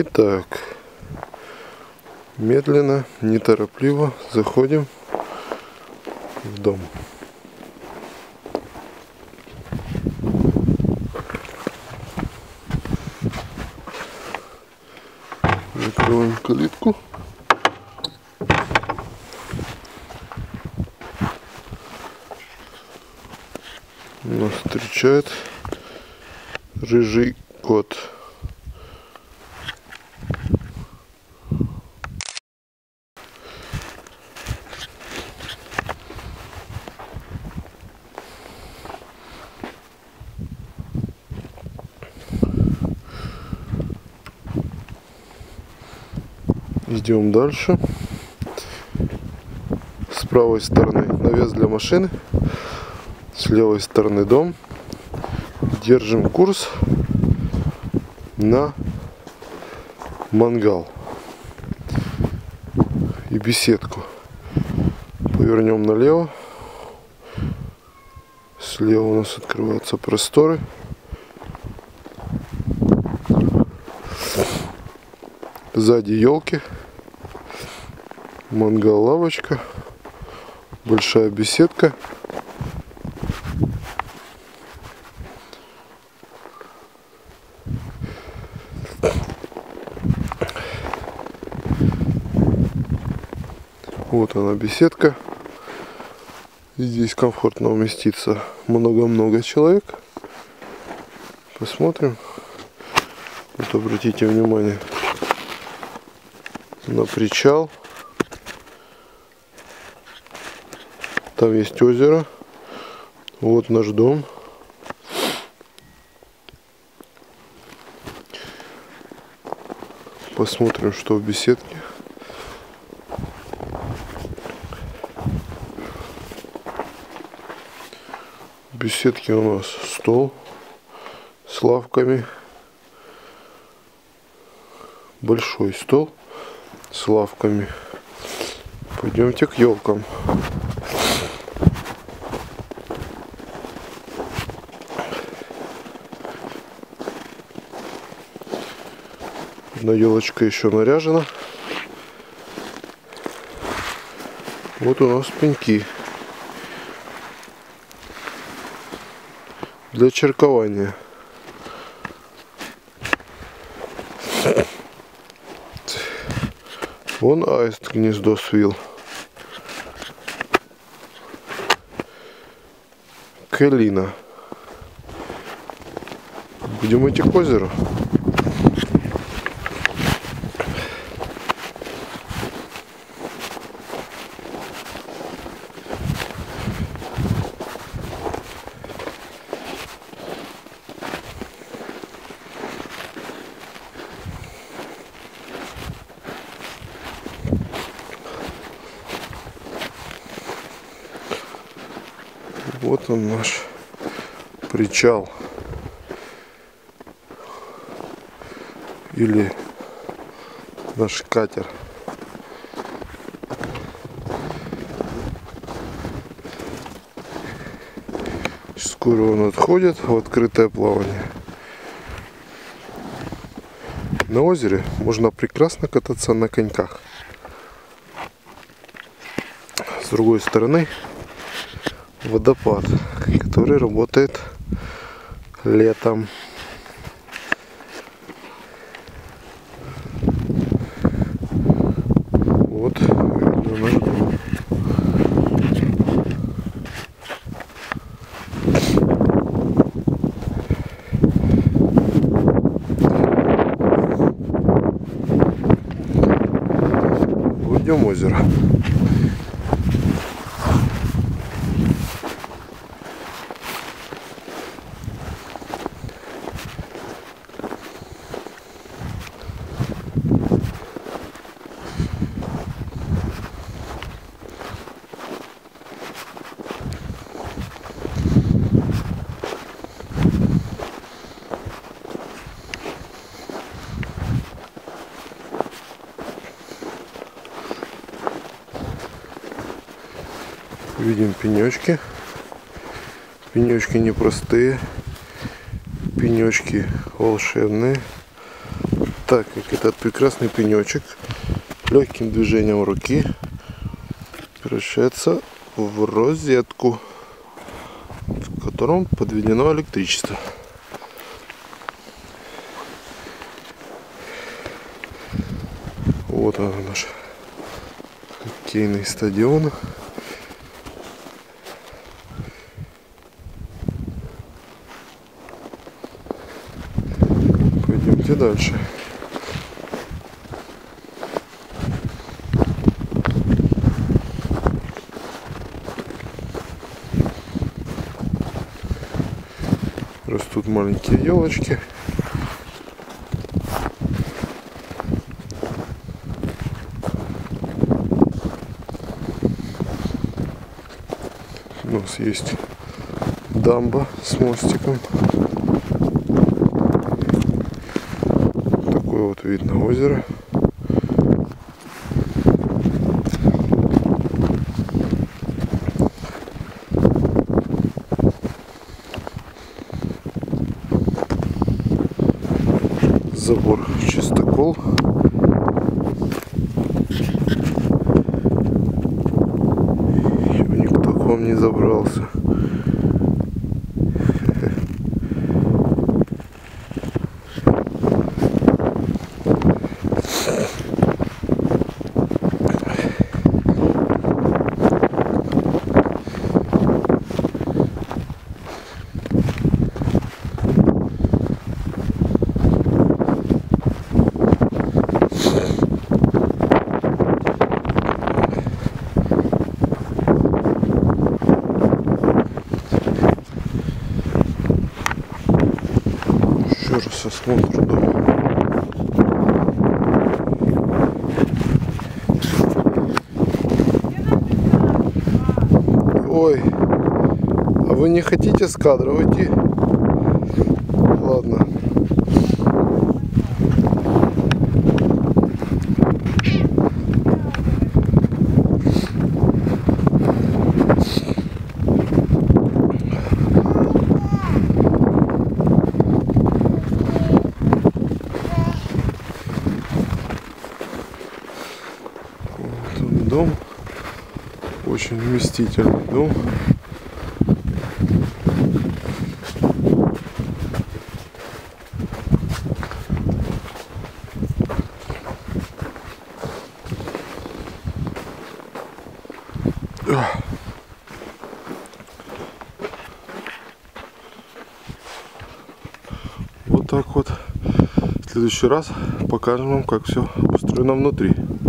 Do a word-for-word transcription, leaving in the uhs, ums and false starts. Итак, медленно, неторопливо заходим в дом. Закрываем калитку. Нас встречает рыжий кот. Идем дальше. С правой стороны навес для машины, с левой стороны дом. Держим курс на мангал и беседку. Повернем налево. Слева у нас открываются просторы. Сзади елки. Мангал, лавочка, большая беседка. Вот она, беседка. Здесь комфортно уместится много-много человек. Посмотрим. Вот обратите внимание на причал. Там есть озеро. Вот наш дом. Посмотрим, что в беседке. В беседке у нас стол с лавками. Большой стол с лавками. Пойдемте к елкам. Одна елочка еще наряжена. Вот у нас пеньки для черкования. Вон аист гнездо свил. Калина. Будем идти к озеру. Вот он, наш причал или наш катер. Скоро он отходит в открытое плавание. На озере можно прекрасно кататься на коньках. С другой стороны водопад, который работает летом. Вот видно наш дом. Пойдем в озеро. Видим пенечки. Пенечки непростые. Пенечки волшебные. так как этот прекрасный пенечек легким движением руки превращается в розетку, в котором подведено электричество. Вот он, наш хоккейный стадион. Пойдемте дальше. Растут маленькие елочки. У нас есть дамба с мостиком. Такое вот видно озеро. Забор чистокол. Не забрался. Раз осмотр дома. Ой, а вы не хотите с кадра уйти? Ладно. Дом, очень вместительный дом. Вот так вот. В следующий раз покажем вам, как все устроено внутри.